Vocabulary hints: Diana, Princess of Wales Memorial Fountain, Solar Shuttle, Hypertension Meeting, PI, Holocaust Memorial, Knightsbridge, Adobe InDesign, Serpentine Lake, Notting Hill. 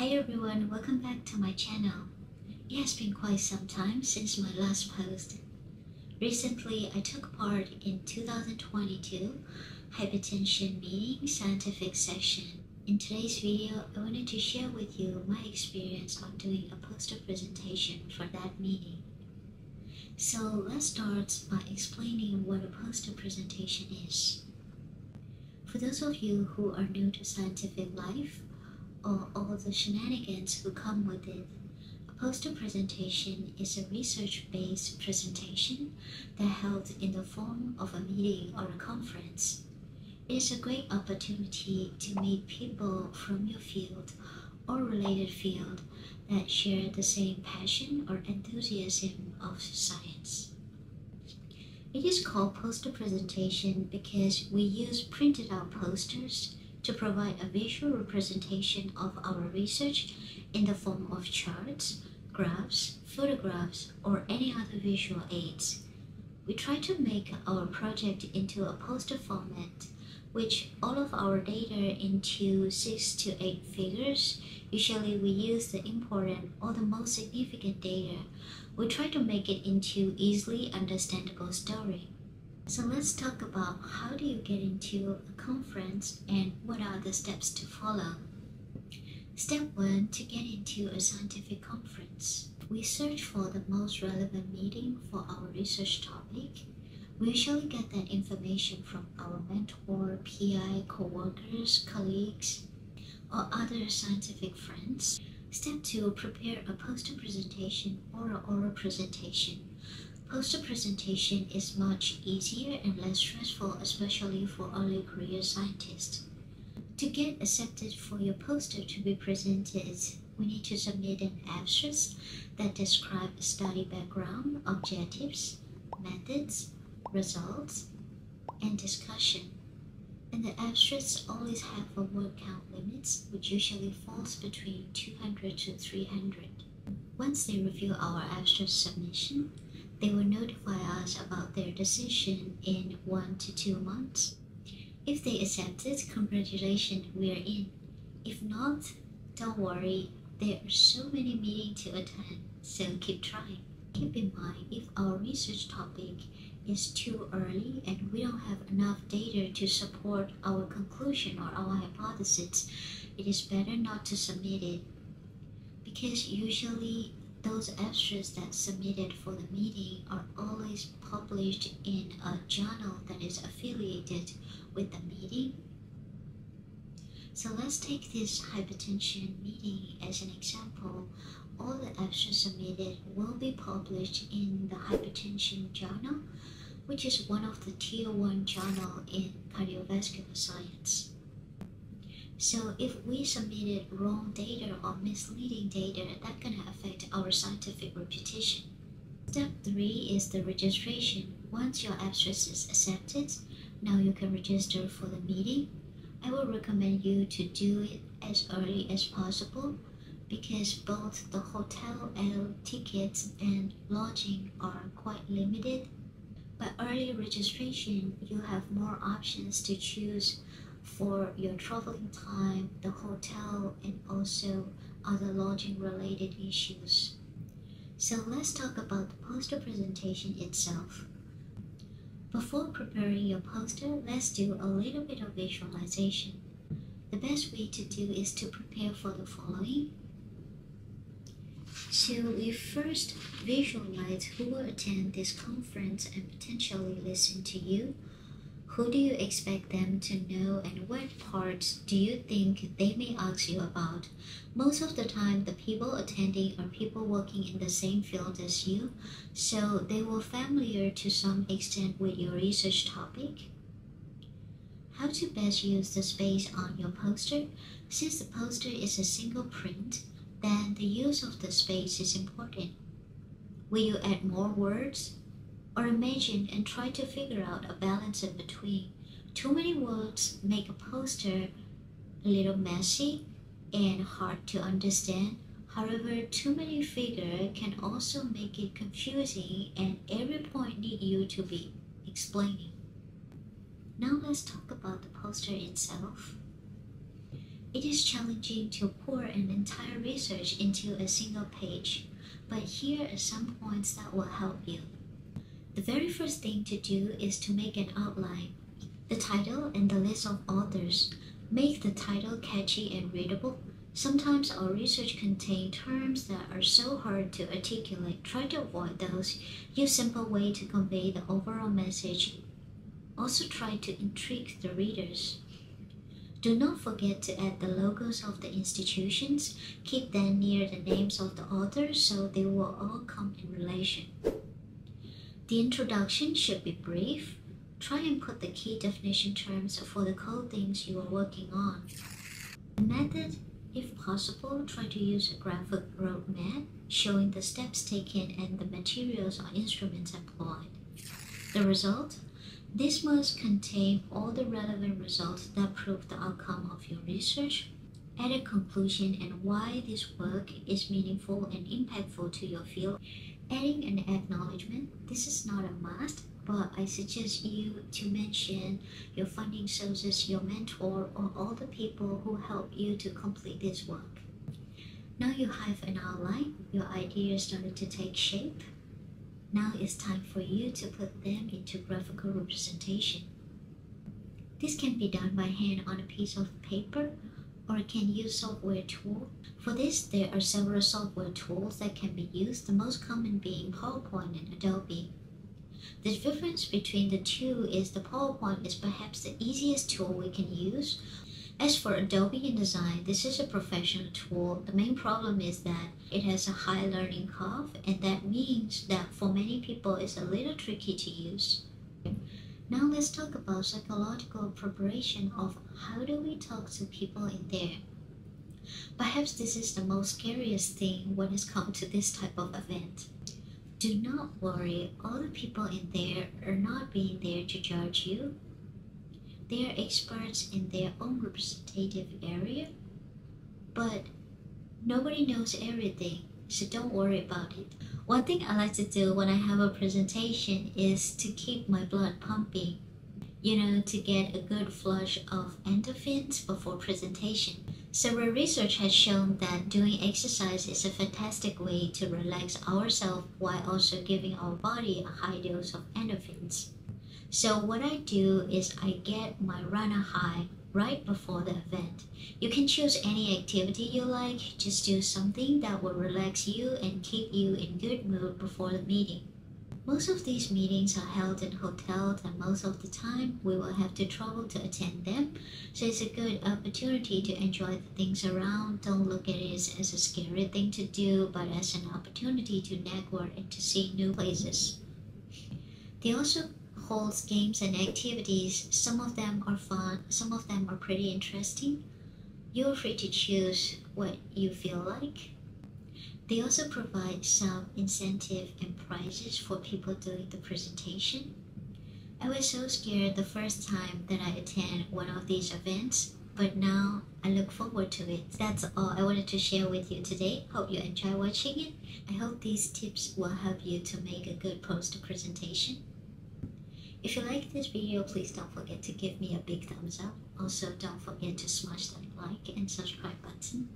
Hi everyone, welcome back to my channel. It has been quite some time since my last post. Recently, I took part in 2022 Hypertension Meeting Scientific Section. In today's video, I wanted to share with you my experience of doing a poster presentation for that meeting. So let's start by explaining what a poster presentation is. For those of you who are new to scientific life, or all the shenanigans who come with it, a poster presentation is a research-based presentation that held in the form of a meeting or a conference. It is a great opportunity to meet people from your field or related field that share the same passion or enthusiasm of science. It is called poster presentation because we use printed out posters to provide a visual representation of our research in the form of charts, graphs, photographs, or any other visual aids. We try to make our project into a poster format, which all of our data into 6 to 8 figures. Usually we use the important or the most significant data. We try to make it into easily understandable story. So let's talk about how do you get into a conference and what are the steps to follow. Step 1 to get into a scientific conference. We search for the most relevant meeting for our research topic. We usually get that information from our mentor, PI, co-workers, colleagues, or other scientific friends. Step 2, prepare a poster presentation or an oral presentation. Poster presentation is much easier and less stressful, especially for early career scientists. To get accepted for your poster to be presented, we need to submit an abstract that describes study background, objectives, methods, results, and discussion. And the abstracts always have a word count limits, which usually falls between 200 to 300. Once they review our abstract submission, they will notify us about their decision in 1 to 2 months. If they accept it, congratulations, we are in. If not, don't worry, there are so many meetings to attend, so keep trying. Keep in mind, if our research topic is too early and we don't have enough data to support our conclusion or our hypothesis, it is better not to submit it, because usually those abstracts that submitted for the meeting are always published in a journal that is affiliated with the meeting. So let's take this hypertension meeting as an example. All the abstracts submitted will be published in the Hypertension Journal, which is one of the Tier 1 journal in cardiovascular science. So if we submitted wrong data or misleading data, that can affect our scientific reputation. Step 3 is the registration. Once your abstract is accepted, now you can register for the meeting. I will recommend you to do it as early as possible, because both the hotel tickets and lodging are quite limited. By early registration, you have more options to choose for your traveling time, the hotel, and also other lodging related issues. So let's talk about the poster presentation itself. Before preparing your poster, let's do a little bit of visualization. The best way to do is to prepare for the following. So we first visualize who will attend this conference and potentially listen to you. Who do you expect them to know, and what parts do you think they may ask you about? Most of the time, the people attending are people working in the same field as you, so they will familiar to some extent with your research topic. How to best use the space on your poster? Since the poster is a single print, then the use of the space is important. Will you add more words? Or imagine and try to figure out a balance in between. Too many words make a poster a little messy and hard to understand. However, too many figures can also make it confusing, and every point needs you to be explaining. Now let's talk about the poster itself. It is challenging to pour an entire research into a single page, but here are some points that will help you. The very first thing to do is to make an outline, the title and the list of authors. Make the title catchy and readable. Sometimes our research contains terms that are so hard to articulate. Try to avoid those. Use simple way to convey the overall message. Also try to intrigue the readers. Do not forget to add the logos of the institutions. Keep them near the names of the authors so they will all come in relation. The introduction should be brief. Try and put the key definition terms for the core things you are working on. The method, if possible, try to use a graphic roadmap showing the steps taken and the materials or instruments employed. The result? This must contain all the relevant results that prove the outcome of your research, add a conclusion and why this work is meaningful and impactful to your field. Adding an acknowledgement, this is not a must, but I suggest you to mention your funding sources, your mentor, or all the people who helped you to complete this work. Now you have an outline, your ideas started to take shape. Now it's time for you to put them into graphical representation. This can be done by hand on a piece of paper or can use software tool. For this, there are several software tools that can be used, the most common being PowerPoint and Adobe. The difference between the two is the PowerPoint is perhaps the easiest tool we can use. As for Adobe InDesign, this is a professional tool. The main problem is that it has a high learning curve, and that means that for many people it's a little tricky to use. Now let's talk about psychological preparation of how do we talk to people in there. Perhaps this is the most scariest thing when it's come to this type of event. Do not worry, all the people in there are not being there to judge you. They are experts in their own representative area, but nobody knows everything, so don't worry about it. One thing I like to do when I have a presentation is to keep my blood pumping, to get a good flush of endorphins before presentation. Several research has shown that doing exercise is a fantastic way to relax ourselves while also giving our body a high dose of endorphins. So what I do is I get my runner high right before the event. You can choose any activity you like, just do something that will relax you and keep you in good mood before the meeting. Most of these meetings are held in hotels and most of the time we will have to travel to attend them, so it's a good opportunity to enjoy the things around. Don't look at it as a scary thing to do, but as an opportunity to network and to see new places. They also holds games and activities. Some of them are fun, some of them are pretty interesting. You're free to choose what you feel like. They also provide some incentive and prizes for people doing the presentation. I was so scared the first time that I attended one of these events, but now I look forward to it. That's all I wanted to share with you today. Hope you enjoy watching it. I hope these tips will help you to make a good poster presentation. If you like this video, please don't forget to give me a big thumbs up. Also, don't forget to smash that like and subscribe button.